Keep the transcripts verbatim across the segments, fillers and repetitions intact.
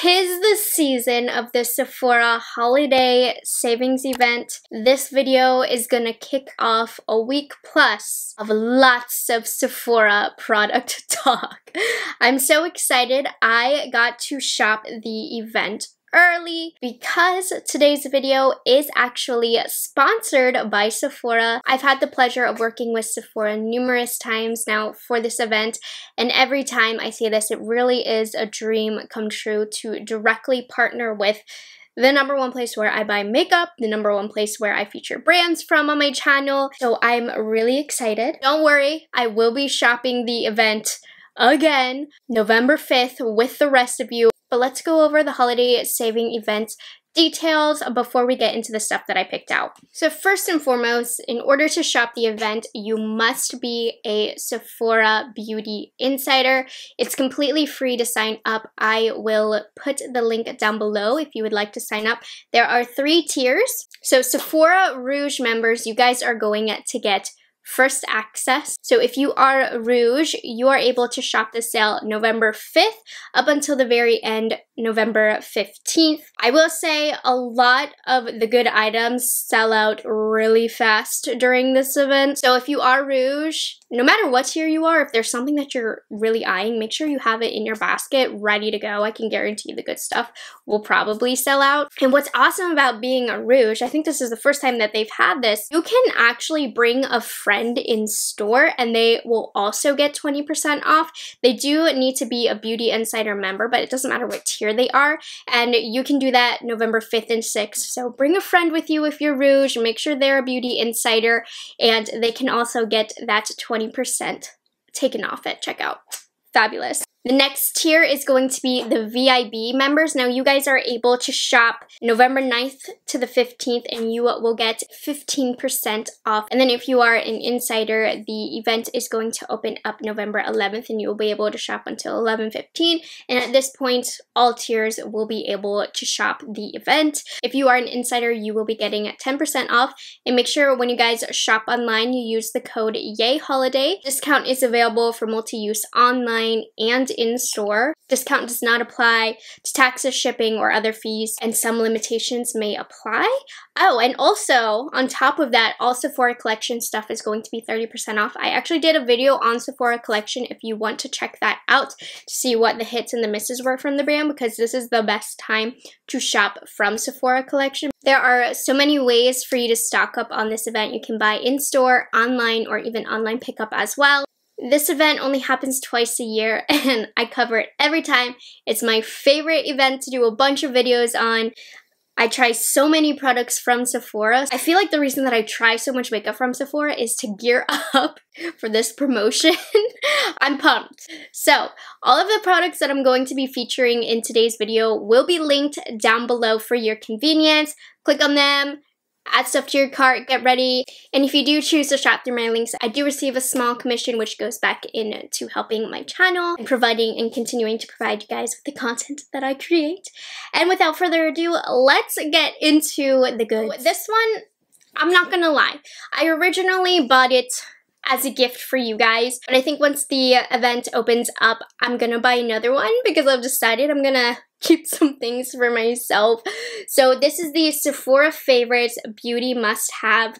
'Tis the season of the Sephora holiday savings event. This video is gonna kick off a week plus of lots of Sephora product talk. I'm so excited. I got to shop the event early because today's video is actually sponsored by Sephora. I've had the pleasure of working with Sephora numerous times now for this event, and every time I say this, it really is a dream come true to directly partner with the number one place where I buy makeup, the number one place where I feature brands from on my channel. So I'm really excited. Don't worry, I will be shopping the event again November fifth with the rest of you. But let's go over the holiday saving event details before we get into the stuff that I picked out. So first and foremost, in order to shop the event, you must be a Sephora Beauty Insider. It's completely free to sign up. I will put the link down below if you would like to sign up. There are three tiers. So Sephora Rouge members, you guys are going to get first access. So if you are Rouge, you are able to shop the sale November fifth up until the very end, November fifteenth. I will say a lot of the good items sell out really fast during this event. So if you are Rouge, no matter what tier you are, if there's something that you're really eyeing, make sure you have it in your basket ready to go. I can guarantee the good stuff will probably sell out. And what's awesome about being a Rouge, I think this is the first time that they've had this, you can actually bring a friend in store and they will also get twenty percent off. They do need to be a Beauty Insider member, but it doesn't matter what tier they are, and you can do that November fifth and sixth. So bring a friend with you if you're Rouge, make sure they're a Beauty Insider, and they can also get that twenty percent taken off at checkout. Fabulous. The next tier is going to be the V I B members. Now you guys are able to shop November ninth to the fifteenth and you will get fifteen percent off. And then if you are an insider, the event is going to open up November eleventh and you will be able to shop until eleven fifteen. And at this point, all tiers will be able to shop the event. If you are an insider, you will be getting ten percent off. And make sure when you guys shop online, you use the code YAYHOLIDAY. Discount is available for multi-use online and in-store. Discount does not apply to taxes, shipping, or other fees, and some limitations may apply. Oh, and also, on top of that, all Sephora Collection stuff is going to be thirty percent off. I actually did a video on Sephora Collection if you want to check that out to see what the hits and the misses were from the brand, because this is the best time to shop from Sephora Collection. There are so many ways for you to stock up on this event. You can buy in-store, online, or even online pickup as well. This event only happens twice a year and I cover it every time. It's my favorite event to do a bunch of videos on. I try so many products from Sephora. I feel like the reason that I try so much makeup from Sephora is to gear up for this promotion. I'm pumped. So all of the products that I'm going to be featuring in today's video will be linked down below for your convenience. Click on them. Add stuff to your cart, get ready, and if you do choose to shop through my links, I do receive a small commission which goes back into helping my channel and providing and continuing to provide you guys with the content that I create. And without further ado, let's get into the goods. This one, I'm not gonna lie, I originally bought it as a gift for you guys, but I think once the event opens up, I'm gonna buy another one because I've decided I'm gonna keep some things for myself. So this is the Sephora Favorites Beauty Must Have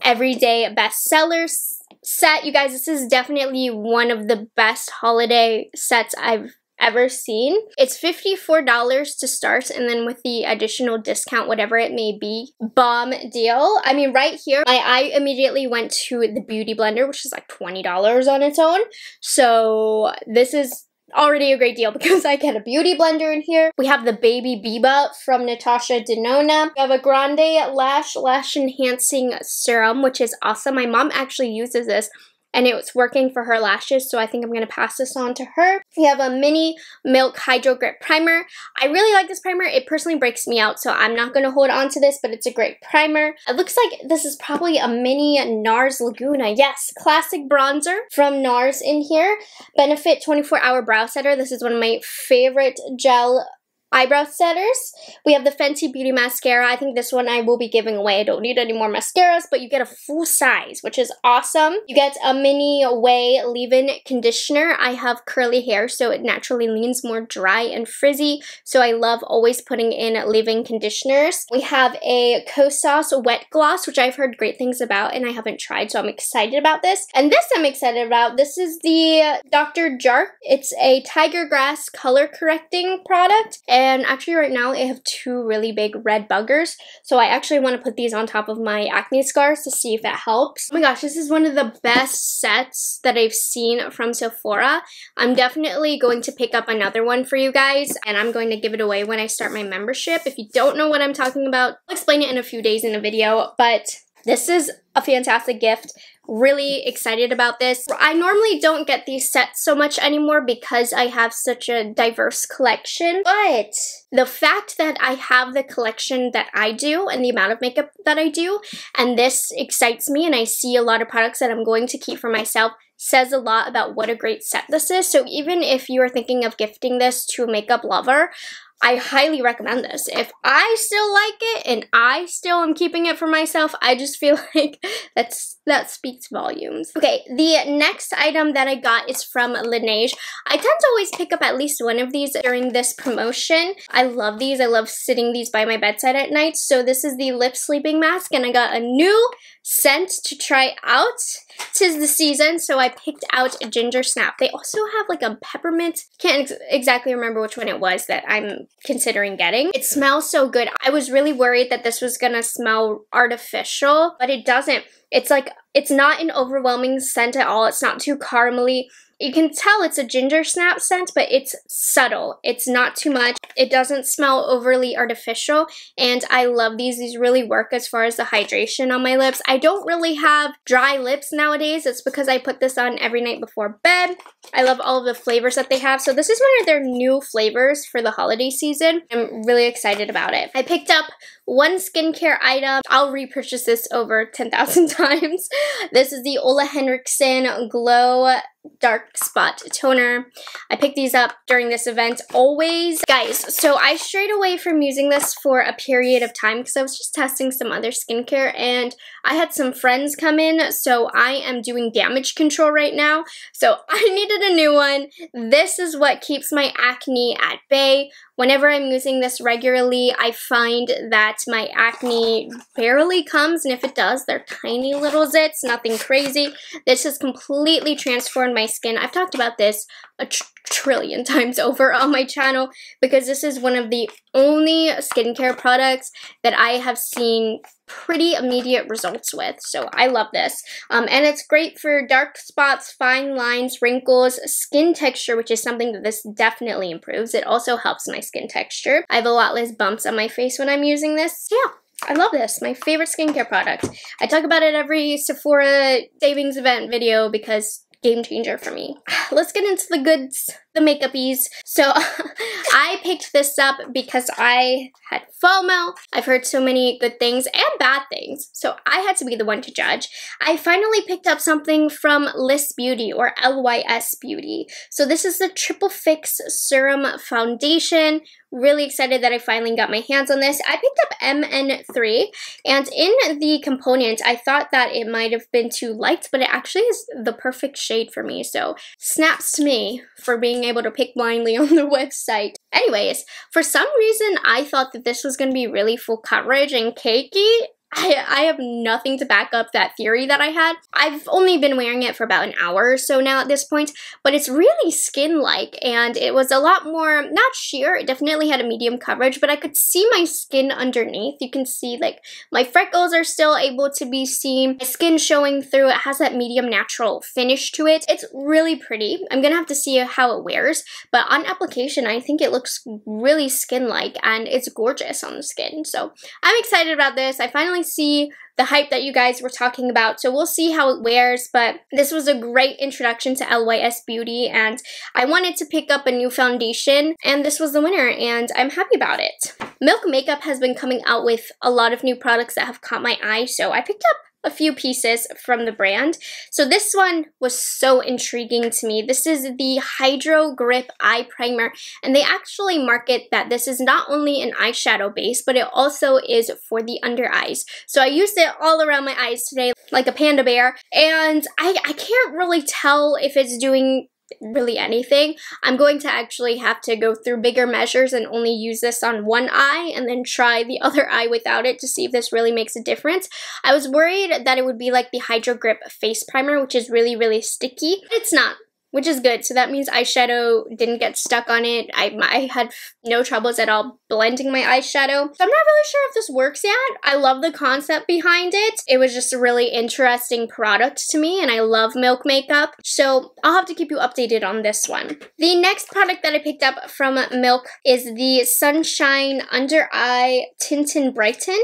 Everyday Best Sellers Set. You guys, this is definitely one of the best holiday sets I've ever seen. It's fifty-four dollars to start, and then with the additional discount, whatever it may be, bomb deal. I mean, right here, I, I immediately went to the Beauty Blender, which is like twenty dollars on its own. So this is already a great deal because I get a beauty blender in here. We have the Baby Biba from Natasha Denona. We have a Grande Lash Lash Enhancing Serum, which is awesome. My mom actually uses this and it was working for her lashes, so I think I'm gonna pass this on to her. We have a mini Milk Hydro Grip Primer. I really like this primer. It personally breaks me out, so I'm not gonna hold on to this, but it's a great primer. It looks like this is probably a mini NARS Laguna. Yes, classic bronzer from NARS in here. Benefit twenty-four hour brow setter. This is one of my favorite gel eyebrow setters. We have the Fenty Beauty mascara. I think this one I will be giving away. I don't need any more mascaras, but you get a full size, which is awesome. You get a mini Way leave-in conditioner. I have curly hair, so it naturally leans more dry and frizzy, so I love always putting in leave-in conditioners. We have a Kosas Wet Gloss, which I've heard great things about and I haven't tried, so I'm excited about this. And this I'm excited about. This is the Doctor Jart. It's a tiger grass color correcting product. And actually right now I have two really big red buggers, so I actually want to put these on top of my acne scars to see if it helps. Oh my gosh, this is one of the best sets that I've seen from Sephora. I'm definitely going to pick up another one for you guys, and I'm going to give it away when I start my membership. If you don't know what I'm talking about, I'll explain it in a few days in a video, but this is a fantastic gift. Really excited about this. I normally don't get these sets so much anymore because I have such a diverse collection, but the fact that I have the collection that I do and the amount of makeup that I do, and this excites me, and I see a lot of products that I'm going to keep for myself, says a lot about what a great set this is. So even if you are thinking of gifting this to a makeup lover, I highly recommend this. If I still like it and I still am keeping it for myself, I just feel like that's that speaks volumes. Okay, the next item that I got is from Laneige. I tend to always pick up at least one of these during this promotion. I love these. I love sitting these by my bedside at night. So this is the Lip Sleeping Mask, and I got a new scent to try out. 'Tis the season, so I picked out a ginger snap. They also have like a peppermint. Can't ex exactly remember which one it was that I'm considering getting. It smells so good. I was really worried that this was gonna smell artificial, but it doesn't. It's like, it's not an overwhelming scent at all. It's not too caramely. You can tell it's a ginger snap scent, but it's subtle. It's not too much. It doesn't smell overly artificial, and I love these. These really work as far as the hydration on my lips. I don't really have dry lips nowadays. It's because I put this on every night before bed. I love all of the flavors that they have. So this is one of their new flavors for the holiday season. I'm really excited about it. I picked up one skincare item. I'll repurchase this over ten thousand times. This is the Ole Henriksen Glow two oh Dark Spot Toner. I picked these up during this event always. Guys, so I strayed away from using this for a period of time because I was just testing some other skincare, and I had some friends come in, so I am doing damage control right now. So I needed a new one. This is what keeps my acne at bay. Whenever I'm using this regularly, I find that my acne barely comes, and if it does, they're tiny little zits, nothing crazy. This has completely transformed my skin. I've talked about this a tr trillion times over on my channel because this is one of the only skincare products that I have seen pretty immediate results with, so I love this. Um, and it's great for dark spots, fine lines, wrinkles, skin texture, which is something that this definitely improves. It also helps my skin texture. I have a lot less bumps on my face when I'm using this. Yeah, I love this. My favorite skincare product. I talk about it every Sephora savings event video because game changer for me. Let's get into the goods, the makeupies. So I picked this up because I had FOMO. I've heard so many good things and bad things, so I had to be the one to judge. I finally picked up something from L Y S Beauty or L Y S Beauty. So this is the Triple Fix Serum Foundation. Really excited that I finally got my hands on this. I picked up M N three, and in the component, I thought that it might have been too light, but it actually is the perfect shade for me, so snaps to me for being able to pick blindly on the website. Anyways, for some reason, I thought that this was going to be really full coverage and cakey. I, I have nothing to back up that theory that I had. I've only been wearing it for about an hour or so now at this point, but it's really skin-like, and it was a lot more, not sheer, it definitely had a medium coverage, but I could see my skin underneath. You can see, like, my freckles are still able to be seen, my skin showing through. It has that medium natural finish to it. It's really pretty. I'm gonna have to see how it wears, but on application, I think it looks really skin-like, and it's gorgeous on the skin, so I'm excited about this. I finally see the hype that you guys were talking about, so we'll see how it wears, but this was a great introduction to L Y S Beauty, and I wanted to pick up a new foundation, and this was the winner, and I'm happy about it. Milk Makeup has been coming out with a lot of new products that have caught my eye, so I picked up a few pieces from the brand. So this one was so intriguing to me. This is the Hydro Grip Eye Primer, and they actually market that this is not only an eyeshadow base, but it also is for the under eyes. So I used it all around my eyes today like a panda bear, and I, I can't really tell if it's doing really anything. I'm going to actually have to go through bigger measures and only use this on one eye and then try the other eye without it to see if this really makes a difference. I was worried that it would be like the Hydro Grip Face Primer, which is really, really sticky. It's not, which is good. So that means eyeshadow didn't get stuck on it. I, I had no troubles at all blending my eyeshadow. So I'm not really sure if this works yet. I love the concept behind it. It was just a really interesting product to me, and I love Milk Makeup. So I'll have to keep you updated on this one. The next product that I picked up from Milk is the Sunshine Under Eye Tint and Brighten.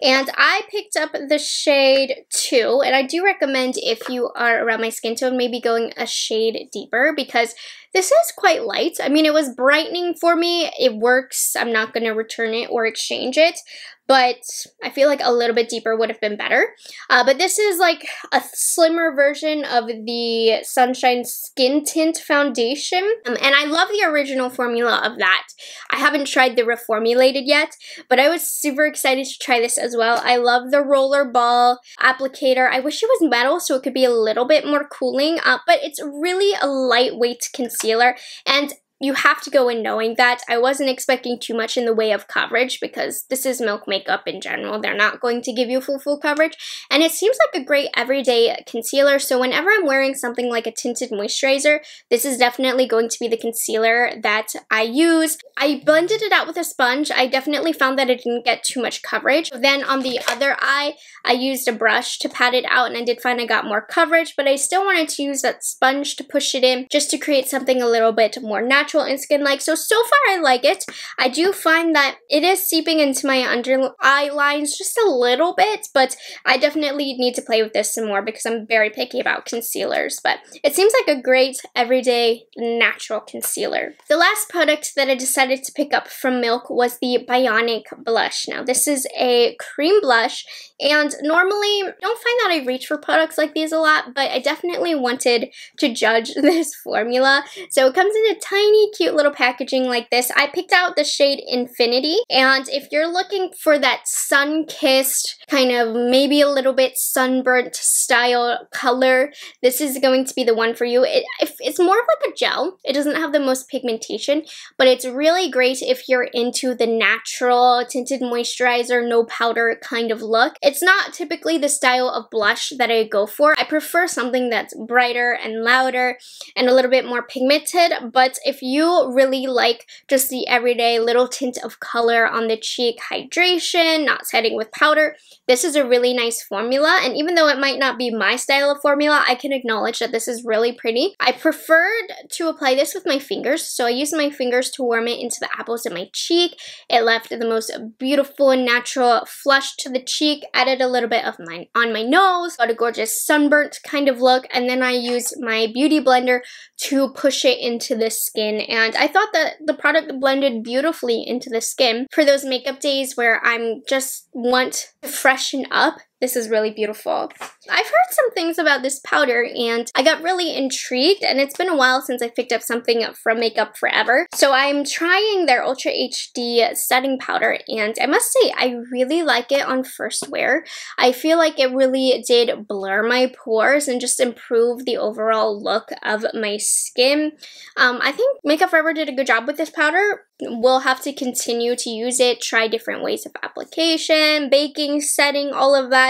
And I picked up the shade two. And I do recommend if you are around my skin tone, maybe going a shade deeper, because this is quite light. I mean, it was brightening for me. It works. I'm not going to return it or exchange it, but I feel like a little bit deeper would have been better. Uh, but this is like a slimmer version of the Sunshine Skin Tint Foundation. Um, and I love the original formula of that. I haven't tried the reformulated yet, but I was super excited to try this as well. I love the roller ball applicator. I wish it was metal so it could be a little bit more cooling, uh, but it's really a lightweight concealer. Concealer, and you have to go in knowing that. I wasn't expecting too much in the way of coverage because this is Milk Makeup in general. They're not going to give you full, full coverage. And it seems like a great everyday concealer. So whenever I'm wearing something like a tinted moisturizer, this is definitely going to be the concealer that I use. I blended it out with a sponge. I definitely found that it didn't get too much coverage. Then on the other eye, I used a brush to pat it out, and I did find I got more coverage, but I still wanted to use that sponge to push it in just to create something a little bit more natural and skin-like. So, so far I like it. I do find that it is seeping into my under eye lines just a little bit, but I definitely need to play with this some more because I'm very picky about concealers, but it seems like a great everyday natural concealer. The last product that I decided to pick up from Milk was the Bionic Blush. Now, this is a cream blush, and normally I don't find that I reach for products like these a lot, but I definitely wanted to judge this formula. So it comes in a tiny cute little packaging like this. I picked out the shade Infinity, and if you're looking for that sun-kissed, kind of maybe a little bit sunburnt style color, this is going to be the one for you. It, it's more of like a gel. It doesn't have the most pigmentation, but it's really great if you're into the natural tinted moisturizer, no powder kind of look. It's not typically the style of blush that I go for. I prefer something that's brighter and louder and a little bit more pigmented, but if you you really like just the everyday little tint of color on the cheek, hydration, not setting with powder, this is a really nice formula. And even though it might not be my style of formula, I can acknowledge that this is really pretty. I preferred to apply this with my fingers, so I used my fingers to warm it into the apples of my cheek. It left the most beautiful and natural flush to the cheek, added a little bit of mine on my nose, got a gorgeous sunburnt kind of look, and then I used my beauty blender to push it into the skin. And I thought that the product blended beautifully into the skin. For those makeup days where I'm just want to freshen up, this is really beautiful. I've heard some things about this powder, and I got really intrigued, and it's been a while since I picked up something from Makeup Forever. So I'm trying their Ultra H D setting powder, and I must say I really like it on first wear. I feel like it really did blur my pores and just improve the overall look of my skin. Um, I think Makeup Forever did a good job with this powder. We'll have to continue to use it, try different ways of application, baking, setting, all of that.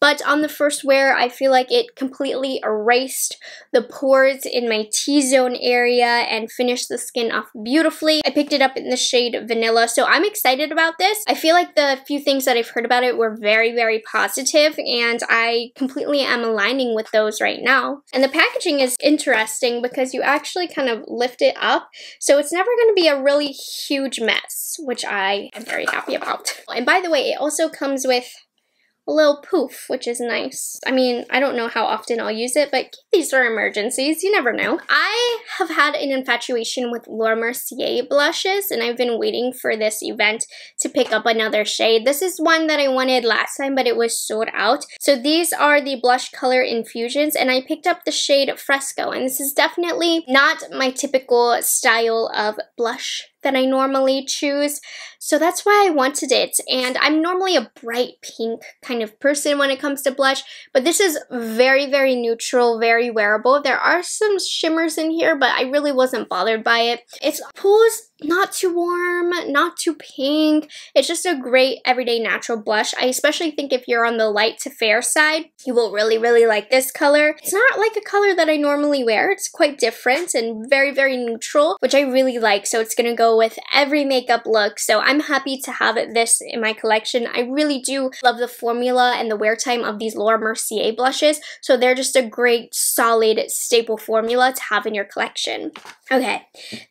But on the first wear, I feel like it completely erased the pores in my T-zone area and finished the skin off beautifully. I picked it up in the shade Vanilla, so I'm excited about this. I feel like the few things that I've heard about it were very, very positive, and I completely am aligning with those right now. And the packaging is interesting because you actually kind of lift it up, so it's never going to be a really huge mess, which I am very happy about. And by the way, it also comes with a little poof, which is nice. I mean, I don't know how often I'll use it, but keep these for emergencies. You never know. I have had an infatuation with Laura Mercier blushes, and I've been waiting for this event to pick up another shade. This is one that I wanted last time, but it was sold out. So these are the blush color infusions, and I picked up the shade Fresco, and this is definitely not my typical style of blush that I normally choose. So that's why I wanted it. And I'm normally a bright pink kind of person when it comes to blush, but this is very, very neutral, very wearable. There are some shimmers in here, but I really wasn't bothered by it. It's pulls not too warm, not too pink. It's just a great everyday natural blush. I especially think if you're on the light to fair side, you will really, really like this color. It's not like a color that I normally wear. It's quite different and very, very neutral, which I really like. So it's gonna go with every makeup look. So I'm happy to have this in my collection. I really do love the formula and the wear time of these Laura Mercier blushes. So they're just a great, solid, staple formula to have in your collection. Okay,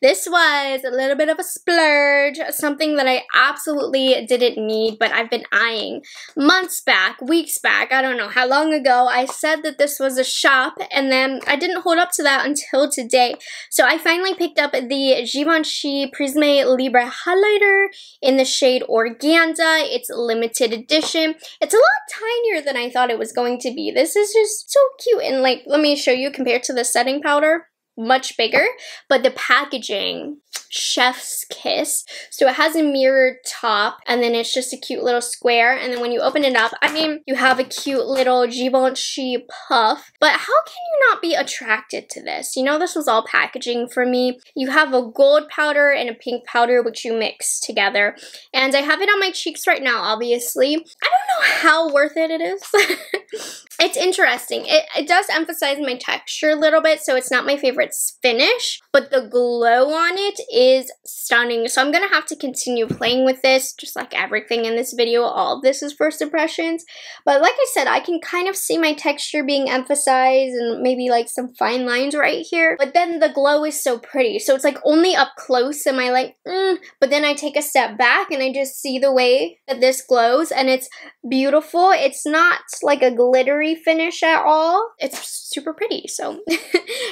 this was a little bit of a splurge, something that I absolutely didn't need, but I've been eyeing months back, weeks back, I don't know how long ago. I said that this was a shop, and then I didn't hold up to that until today. So I finally picked up the Givenchy Prisme Libre Highlighter in the shade Organza. It's limited edition. It's a lot tinier than I thought it was going to be. This is just so cute, and like, let me show you compared to the setting powder. Much bigger, but the packaging, chef's kiss. So it has a mirrored top, and then it's just a cute little square, and then when you open it up, I mean, you have a cute little Givenchy puff. But how can you not be attracted to this? You know, this was all packaging for me. You have a gold powder and a pink powder, which you mix together, and I have it on my cheeks right now, obviously. I don't know how worth it it is. It's interesting. It, it does emphasize my texture a little bit, so it's not my favorite finish, but the glow on it is stunning. So I'm gonna have to continue playing with this, just like everything in this video. All of this is first impressions. But like I said, I can kind of see my texture being emphasized and maybe like some fine lines right here. But then the glow is so pretty. So it's like only up close am I like, mm. But then I take a step back and I just see the way that this glows, and it's beautiful. It's not like a glittery finish at all. It's super pretty. So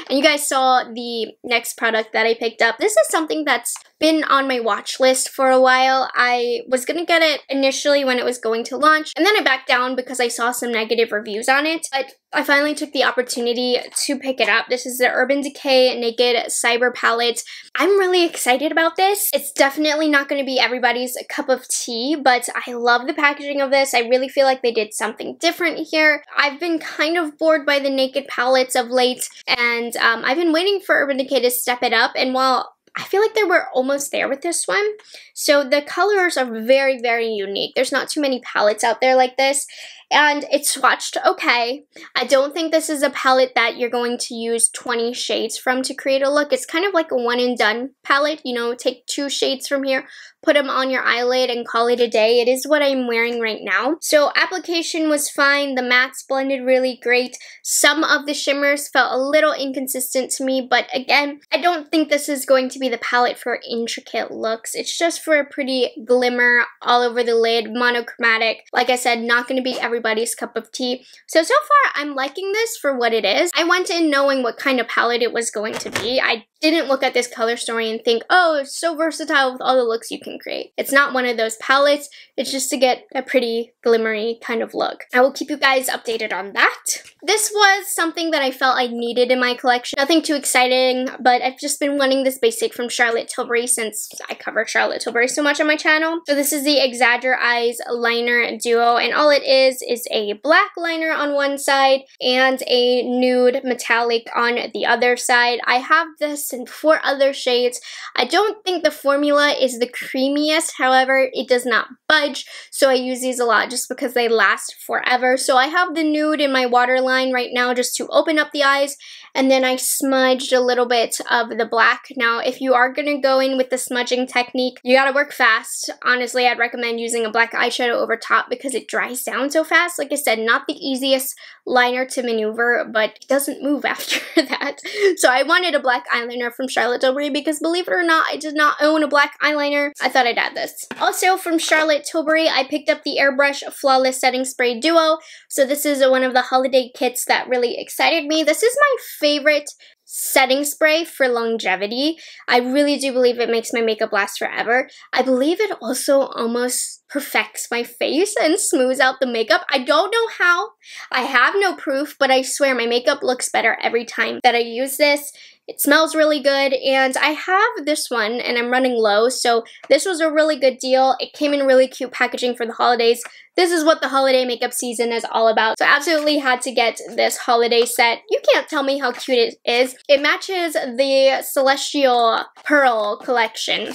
and you guys saw the next product that I picked up. This is something that's been on my watch list for a while. I was gonna get it initially when it was going to launch, and then I backed down because I saw some negative reviews on it, but I finally took the opportunity to pick it up. This is the Urban Decay Naked Cyber Palette. I'm really excited about this. It's definitely not going to be everybody's cup of tea, but I love the packaging of this. I really feel like they did something different here. I've been kind of bored by the Naked palettes of late, and um, I've been waiting for Urban Decay to step it up, and while I feel like they were almost there with this one. So the colors are very, very unique. There's not too many palettes out there like this. And it's swatched okay. I don't think this is a palette that you're going to use twenty shades from to create a look. It's kind of like a one and done palette. You know, take two shades from here, put them on your eyelid, and call it a day. It is what I'm wearing right now. So application was fine. The mattes blended really great. Some of the shimmers felt a little inconsistent to me, but again, I don't think this is going to be the palette for intricate looks. It's just for a pretty glimmer all over the lid, monochromatic. Like I said, not going to be everybody's cup of tea. So, so far, I'm liking this for what it is. I went in knowing what kind of palette it was going to be. I didn't look at this color story and think, oh, it's so versatile with all the looks you can create. It's not one of those palettes. It's just to get a pretty glimmery kind of look. I will keep you guys updated on that. This was something that I felt I needed in my collection. Nothing too exciting, but I've just been wanting this basic from Charlotte Tilbury since I cover Charlotte Tilbury so much on my channel. So this is the Exagger Eyes Liner Duo, and all it is is a black liner on one side and a nude metallic on the other side. I have this and four other shades. I don't think the formula is the creamiest, however, it does not budge, so I use these a lot just because they last forever. So I have the nude in my waterline right now just to open up the eyes, and then I smudged a little bit of the black. Now, if you are gonna go in with the smudging technique, you gotta work fast. Honestly, I'd recommend using a black eyeshadow over top because it dries down so fast. Like I said, not the easiest liner to maneuver, but it doesn't move after that. So I wanted a black eyeliner eyeliner from Charlotte Tilbury because, believe it or not, I did not own a black eyeliner. I thought I'd add this. Also from Charlotte Tilbury, I picked up the Airbrush Flawless Setting Spray Duo. So this is one of the holiday kits that really excited me. This is my favorite setting spray for longevity. I really do believe it makes my makeup last forever. I believe it also almost perfects my face and smooths out the makeup. I don't know how. I have no proof, but I swear my makeup looks better every time that I use this. It smells really good, and I have this one, and I'm running low, so this was a really good deal. It came in really cute packaging for the holidays. This is what the holiday makeup season is all about, so I absolutely had to get this holiday set. You can't tell me how cute it is. It matches the Celestial Pearl Collection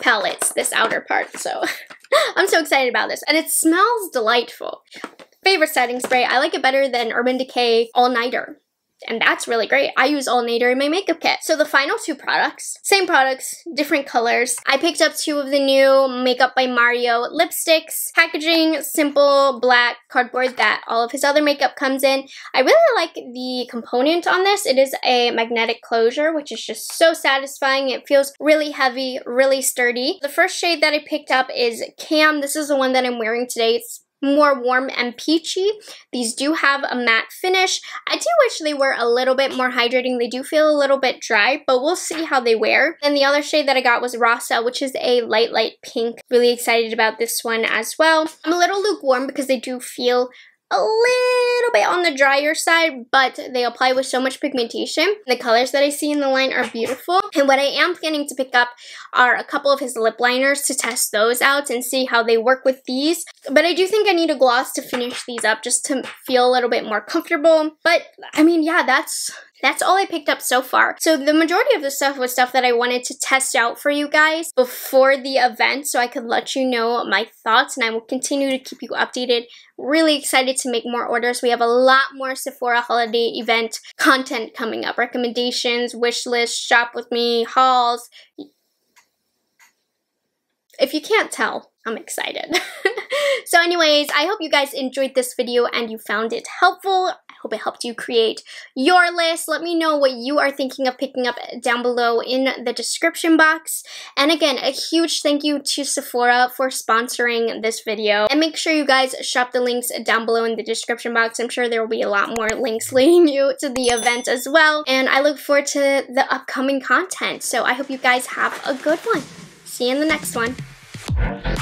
palettes, this outer part, so I'm so excited about this, and it smells delightful. Favorite setting spray. I like it better than Urban Decay All Nighter. And that's really great. I use All Nighter in my makeup kit. So the final two products, same products, different colors. I picked up two of the new Makeup by Mario lipsticks. Packaging, simple black cardboard that all of his other makeup comes in. I really like the component on this. It is a magnetic closure, which is just so satisfying. It feels really heavy, really sturdy. The first shade that I picked up is Cam. This is the one that I'm wearing today. It's more warm and peachy. These do have a matte finish. I do wish they were a little bit more hydrating. They do feel a little bit dry, but we'll see how they wear. And the other shade that I got was Rasa, which is a light, light pink. Really excited about this one as well. I'm a little lukewarm because they do feel a little bit on the drier side, but they apply with so much pigmentation. The colors that I see in the line are beautiful, and what I am planning to pick up are a couple of his lip liners to test those out and see how they work with these. But I do think I need a gloss to finish these up just to feel a little bit more comfortable. But I mean, yeah, that's That's all I picked up so far. So the majority of the stuff was stuff that I wanted to test out for you guys before the event so I could let you know my thoughts, and I will continue to keep you updated. Really excited to make more orders. We have a lot more Sephora holiday event content coming up. Recommendations, wish lists, shop with me, hauls. If you can't tell, I'm excited. So anyways, I hope you guys enjoyed this video and you found it helpful. I hope it helped you create your list. Let me know what you are thinking of picking up down below in the description box. And again, a huge thank you to Sephora for sponsoring this video. And make sure you guys shop the links down below in the description box. I'm sure there will be a lot more links leading you to the event as well. And I look forward to the upcoming content. So I hope you guys have a good one. See you in the next one.